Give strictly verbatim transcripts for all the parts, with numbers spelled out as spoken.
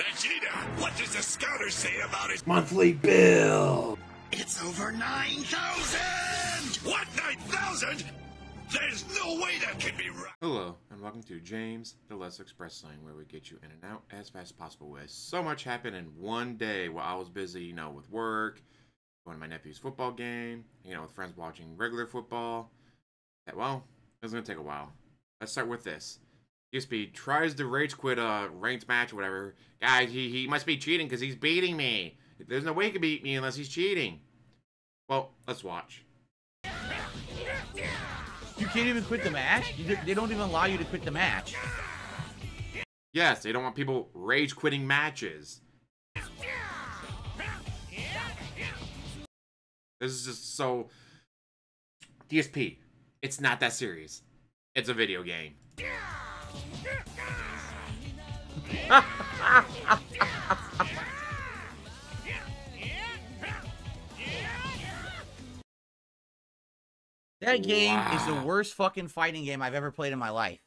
Vegeta, what does the scouter say about his monthly bill? It's over nine thousand! What, nine thousand? There's no way that can be right! Hello, and welcome to James, the Let's Express Lane, where we get you in and out as fast as possible. With so much happened in one day while I was busy, you know, with work, going to my nephew's football game, you know, with friends watching regular football. That, well, it was going to take a while. Let's start with this. D S P tries to rage quit a ranked match or whatever. Guys, he, he must be cheating because he's beating me. There's no way he can beat me unless he's cheating. Well, let's watch. You can't even quit the match? They don't even allow you to quit the match. Yes, they don't want people rage quitting matches. This is just so... D S P, it's not that serious. It's a video game. That game wow. is the worst fucking fighting game I've ever played in my life.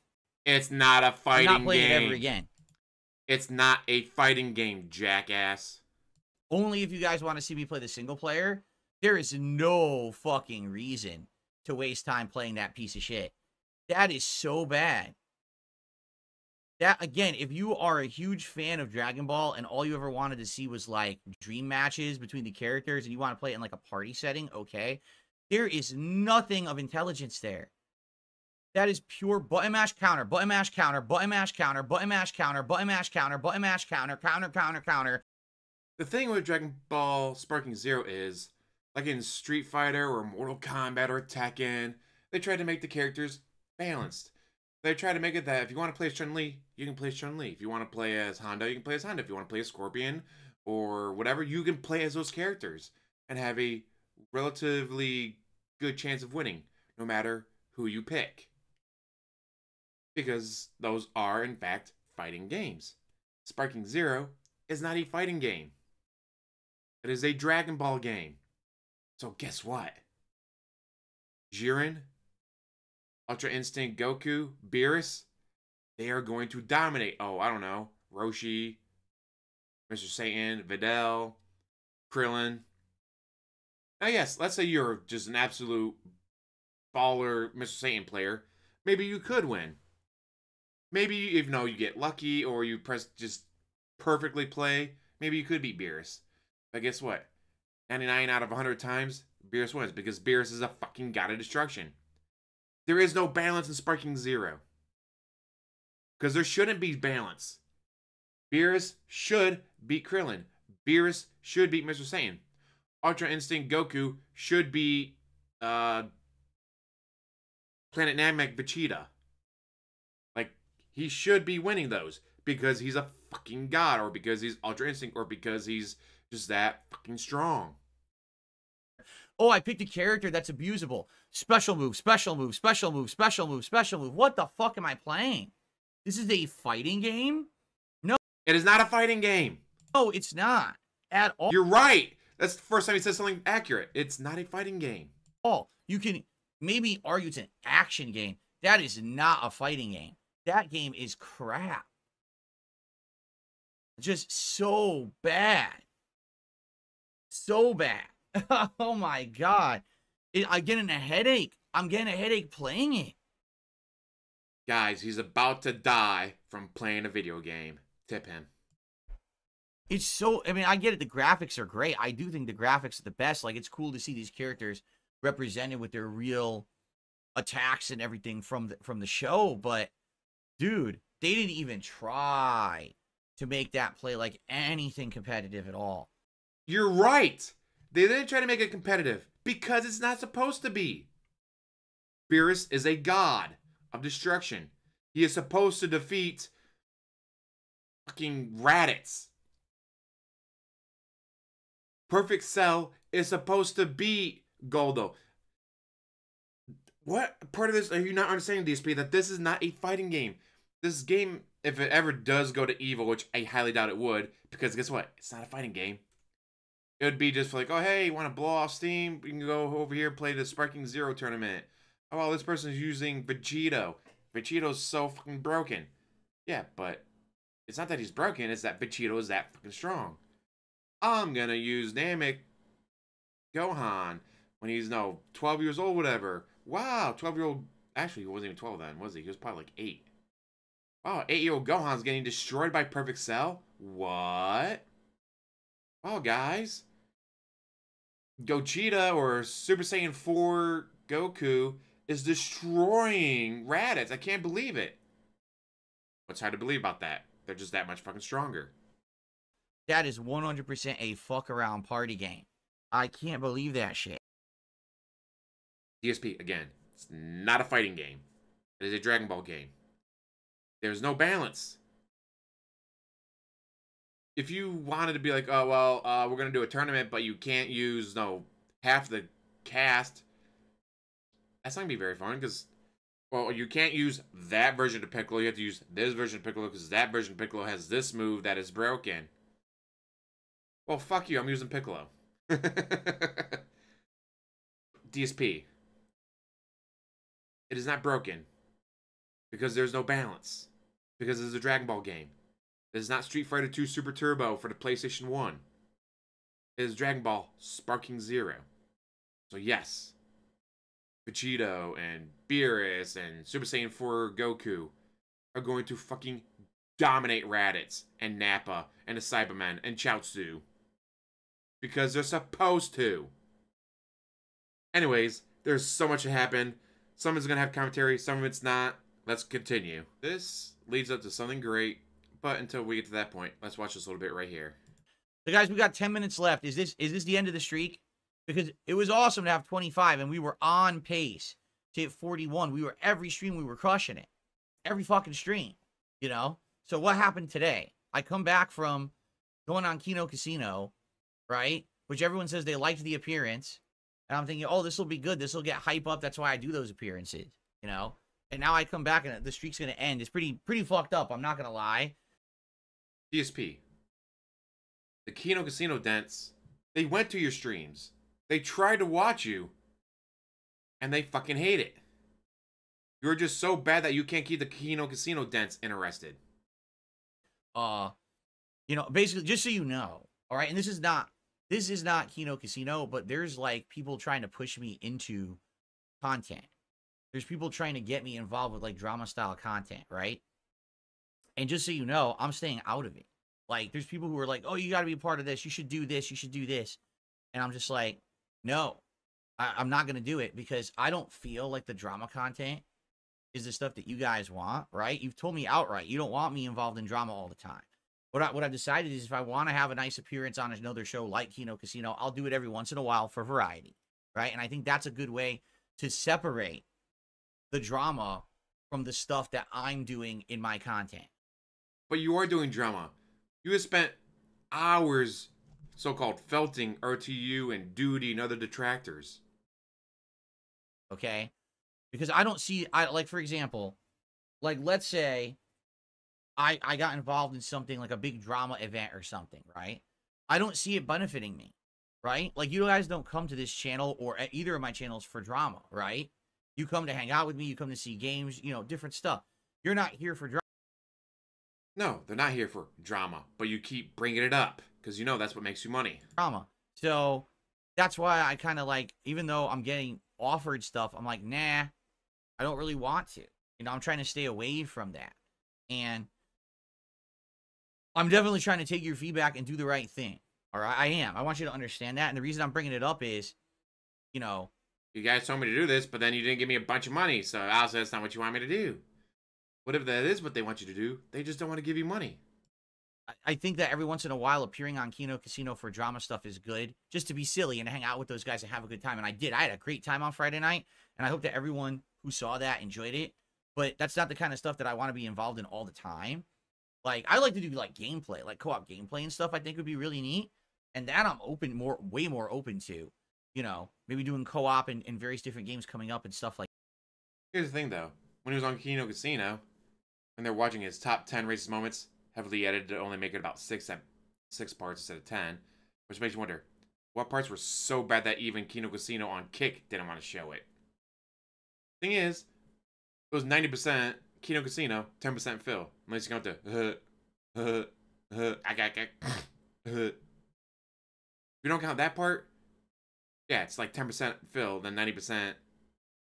It's not a fighting game. I've not played it ever again. It's not a fighting game, jackass. Only if you guys want to see me play the single player. There is no fucking reason to waste time playing that piece of shit. That is so bad. That, again, if you are a huge fan of Dragon Ball and all you ever wanted to see was, like, dream matches between the characters and you want to play it in, like, a party setting, okay. There is nothing of intelligence there. That is pure button mash counter, button mash counter, button mash counter, button mash counter, button mash counter, button mash counter, counter, counter, counter. The thing with Dragon Ball Sparking Zero is, like in Street Fighter or Mortal Kombat or Tekken, they try to make the characters balanced. They try to make it that if you want to play as Chun-Li, you can play as Chun-Li. If you want to play as Honda, you can play as Honda. If you want to play as Scorpion or whatever, you can play as those characters and have a relatively good chance of winning, no matter who you pick. Because those are, in fact, fighting games. Sparking Zero is not a fighting game. It is a Dragon Ball game. So guess what? Jiren, Ultra Instinct Goku, Beerus, they are going to dominate. Oh, I don't know. Roshi, Mister Satan, Videl, Krillin. Now, yes, let's say you're just an absolute baller Mister Satan player. Maybe you could win. Maybe, you know, you get lucky or you press just perfectly play. Maybe you could beat Beerus. But guess what? ninety-nine out of one hundred times, Beerus wins because Beerus is a fucking god of destruction. There is no balance in Sparking Zero. Because there shouldn't be balance. Beerus should beat Krillin. Beerus should beat Mister Satan. Ultra Instinct Goku should be uh, Planet Namek Vegeta. Like, he should be winning those because he's a fucking god, or because he's Ultra Instinct, or because he's just that fucking strong. Oh, I picked a character that's abusable. Special move, special move, special move, special move, special move. What the fuck am I playing? This is a fighting game? No. It is not a fighting game. No, it's not. At all. You're right. That's the first time he says something accurate. It's not a fighting game. Oh, you can maybe argue it's an action game. That is not a fighting game. That game is crap. Just so bad. So bad. Oh, my God. It, I'm getting a headache. I'm getting a headache playing it. Guys, he's about to die from playing a video game. Tip him. It's so, I mean, I get it. The graphics are great. I do think the graphics are the best. Like, it's cool to see these characters represented with their real attacks and everything from the, from the show. But, dude, they didn't even try to make that play like anything competitive at all. You're right. They didn't try to make it competitive because it's not supposed to be. Beerus is a god of destruction. He is supposed to defeat fucking Raditz. Perfect Cell is supposed to beat Goldo. What part of this are you not understanding, D S P? That this is not a fighting game. This game, if it ever does go to evil, which I highly doubt it would, because guess what? It's not a fighting game. It would be just like, oh, hey, you want to blow off steam? You can go over here and play the Sparking Zero tournament. Oh, well, this person's using Vegito. Vegito's so fucking broken. Yeah, but It's not that he's broken, it's that Vegito is that fucking strong. I'm gonna use Namek Gohan when he's no twelve years old, whatever. Wow, twelve year old. Actually, he wasn't even twelve then, was he? He was probably like eight. Wow, eight year old Gohan's getting destroyed by Perfect Cell. What? Wow, guys. Gogeta or Super Saiyan four Goku is destroying Raditz. I can't believe it. What's hard to believe about that? They're just that much fucking stronger. That is one hundred percent a fuck around party game. I can't believe that shit. D S P, again, it's not a fighting game. It is a Dragon Ball game. There's no balance. If you wanted to be like, oh, well, uh, we're going to do a tournament, but you can't use, no, half the cast, that's not going to be very fun because, well, you can't use that version of Piccolo. You have to use this version of Piccolo because that version of Piccolo has this move that is broken. Well, fuck you. I'm using Piccolo. D S P. It is not broken because there's no balance, because it's a Dragon Ball game. It is not Street Fighter two Super Turbo for the PlayStation one. It is Dragon Ball Sparking Zero. So yes, Vegito and Beerus and Super Saiyan four Goku are going to fucking dominate Raditz and Napa and the Cybermen and Chaotzu. Because they're supposed to. Anyways, there's so much to happen. Some is going to have commentary, some of it's not. Let's continue. This leads up to something great. But until we get to that point, let's watch this little bit right here. So guys, we got ten minutes left. Is this is this the end of the streak? Because it was awesome to have twenty-five, and we were on pace to hit forty-one. We were every stream, we were crushing it, every fucking stream, you know. So what happened today? I come back from going on Kino Casino, right? Which everyone says they liked the appearance, and I'm thinking, oh, this will be good. This will get hype up. That's why I do those appearances, you know. And now I come back, and the streak's gonna end. It's pretty pretty fucked up. I'm not gonna lie. D S P, the Kino Casino Dents, they went to your streams. They tried to watch you, and they fucking hate it. You're just so bad that you can't keep the Kino Casino Dents interested. Uh, you know, basically, just so you know, all right, and this is not, this is not Kino Casino, but there's, like, people trying to push me into content. There's people trying to get me involved with, like, drama-style content, right? And just so you know, I'm staying out of it. Like, there's people who are like, oh, you got to be a part of this. You should do this. You should do this. And I'm just like, no, I I'm not going to do it because I don't feel like the drama content is the stuff that you guys want, right? You've told me outright you don't want me involved in drama all the time. What, I what I've decided is if I want to have a nice appearance on another show like Kino Casino, I'll do it every once in a while for variety, right? And I think that's a good way to separate the drama from the stuff that I'm doing in my content. But you are doing drama. You have spent hours so-called felting R T U and Duty and other detractors. Okay? Because I don't see, I like, for example, like, let's say I, I got involved in something, like a big drama event or something, right? I don't see it benefiting me, right? Like, you guys don't come to this channel or at either of my channels for drama, right? You come to hang out with me. You come to see games, you know, different stuff. You're not here for drama. No, they're not here for drama, but you keep bringing it up because you know that's what makes you money. Drama. So that's why I kind of like, even though I'm getting offered stuff, I'm like, nah, I don't really want to. You know, I'm trying to stay away from that. And I'm definitely trying to take your feedback and do the right thing. All right, I am. I want you to understand that. And the reason I'm bringing it up is, you know, you guys told me to do this, but then you didn't give me a bunch of money, so obviously that's not what you want me to do. What if that is what they want you to do? They just don't want to give you money. I think that every once in a while, appearing on Kino Casino for drama stuff is good, just to be silly and hang out with those guys and have a good time. And I did. I had a great time on Friday night, and I hope that everyone who saw that enjoyed it. But that's not the kind of stuff that I want to be involved in all the time. Like, I like to do, like, gameplay, like co-op gameplay and stuff I think would be really neat. And that I'm open, more, way more open to, you know, maybe doing co-op and, and various different games coming up and stuff like that. Here's the thing, though. When he was on Kino Casino, and they're watching his top ten racist moments, heavily edited to only make it about six six parts instead of ten, which makes you wonder, what parts were so bad that even Kino Casino on Kick didn't want to show it? Thing is, it was ninety percent Kino Casino, ten percent Phil. Unless you count the, Uh, uh, I got, I got uh. If you don't count that part, yeah, it's like ten percent filled and ninety percent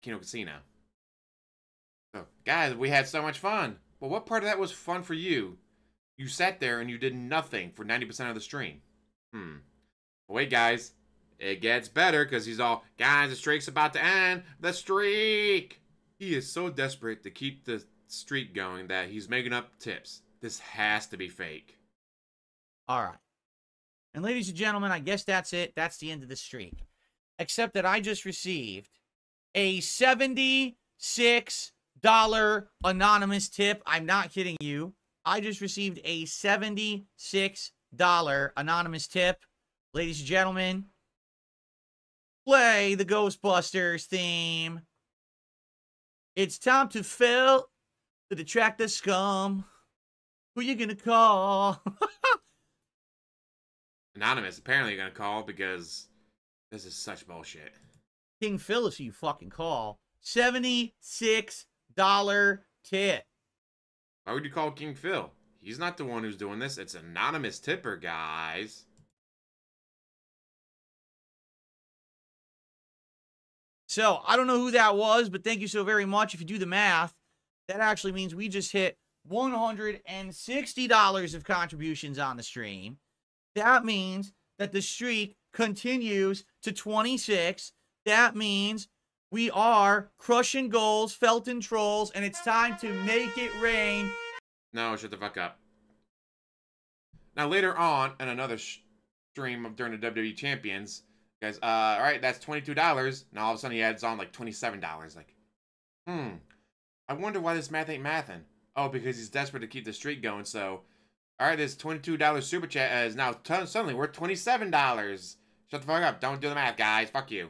Kino Casino. So, guys, we had so much fun. But what part of that was fun for you? You sat there and you did nothing for ninety percent of the stream. Hmm. But wait, guys. It gets better because he's all, guys, the streak's about to end. The streak! He is so desperate to keep the streak going that he's making up tips. This has to be fake. All right. And ladies and gentlemen, I guess that's it. That's the end of the streak. Except that I just received a seventy-six dollar anonymous tip. I'm not kidding you. I just received a seventy-six dollar anonymous tip. Ladies and gentlemen, play the Ghostbusters theme. It's time to fail to detract the scum. Who you gonna call? Anonymous, apparently you're gonna call because this is such bullshit. King Phyllis, you fucking call. seventy-six dollar tip. Why would you call King Phil? He's not the one who's doing this. It's anonymous tipper, guys. So, I don't know who that was, but thank you so very much. If you do the math, that actually means we just hit one hundred sixty dollars of contributions on the stream. That means that the streak continues to twenty-six. That means we are crushing goals, felting trolls, and it's time to make it rain. No, shut the fuck up. Now, later on, in another stream of during the W W E Champions, guys, uh, all right, that's twenty-two dollars. Now, all of a sudden, he adds on, like, twenty-seven dollars. Like, hmm, I wonder why this math ain't mathin'. Oh, because he's desperate to keep the streak going, so... All right, this twenty-two dollar super chat is now t suddenly worth twenty-seven dollars. Shut the fuck up. Don't do the math, guys. Fuck you.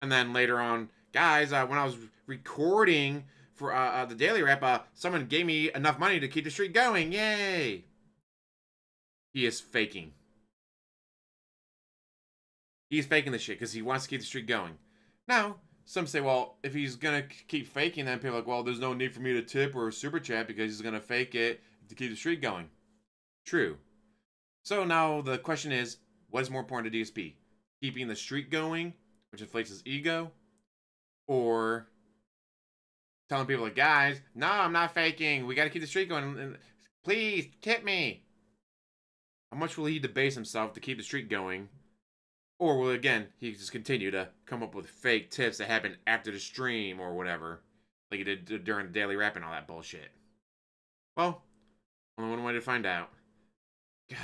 And then later on, guys, uh, when I was recording for uh, uh, the Daily Rep, uh, someone gave me enough money to keep the streak going. Yay. He is faking. He's faking this shit because he wants to keep the streak going. Now, some say, well, if he's going to keep faking, then people are like, well, there's no need for me to tip or super chat because he's going to fake it to keep the streak going. True. So now the question is, what is more important to D S P? Keeping the streak going, which inflates his ego, or telling people like, guys, no, I'm not faking. We got to keep the streak going. Please, tip me. How much will he debase himself to keep the streak going? Or will, again, he just continue to come up with fake tips that happen after the stream or whatever, like he did during the Daily Rap and all that bullshit? Well, only one way to find out. God,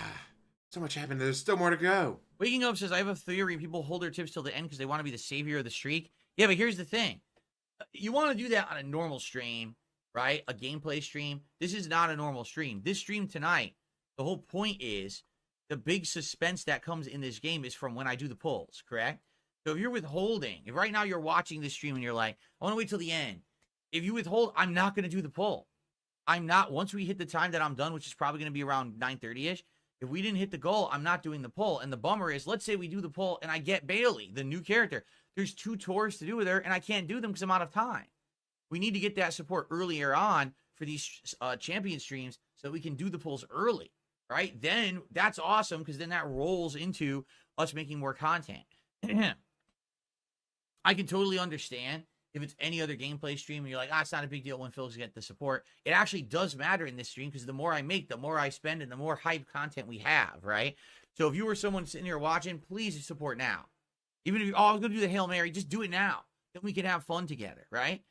so much happened. There's still more to go. Waking Up says, I have a theory people hold their tips till the end because they want to be the savior of the streak. Yeah, but here's the thing. You want to do that on a normal stream, right? A gameplay stream. This is not a normal stream. This stream tonight, the whole point is the big suspense that comes in this game is from when I do the polls, correct? So if you're withholding, if right now you're watching this stream and you're like, I want to wait till the end. If you withhold, I'm not going to do the poll. I'm not, once we hit the time that I'm done, which is probably going to be around nine thirty-ish, if we didn't hit the goal, I'm not doing the poll. And the bummer is, let's say we do the poll and I get Bailey, the new character. There's two tours to do with her, and I can't do them because I'm out of time. We need to get that support earlier on for these uh, champion streams so we can do the polls early, right? Then that's awesome because then that rolls into us making more content. I can totally understand. If it's any other gameplay stream and you're like, ah, it's not a big deal when Phil's get the support. It actually does matter in this stream because the more I make, the more I spend, and the more hype content we have, right? So if you were someone sitting here watching, please support now. Even if you're, oh, I was going to do the Hail Mary, just do it now. Then we can have fun together, right?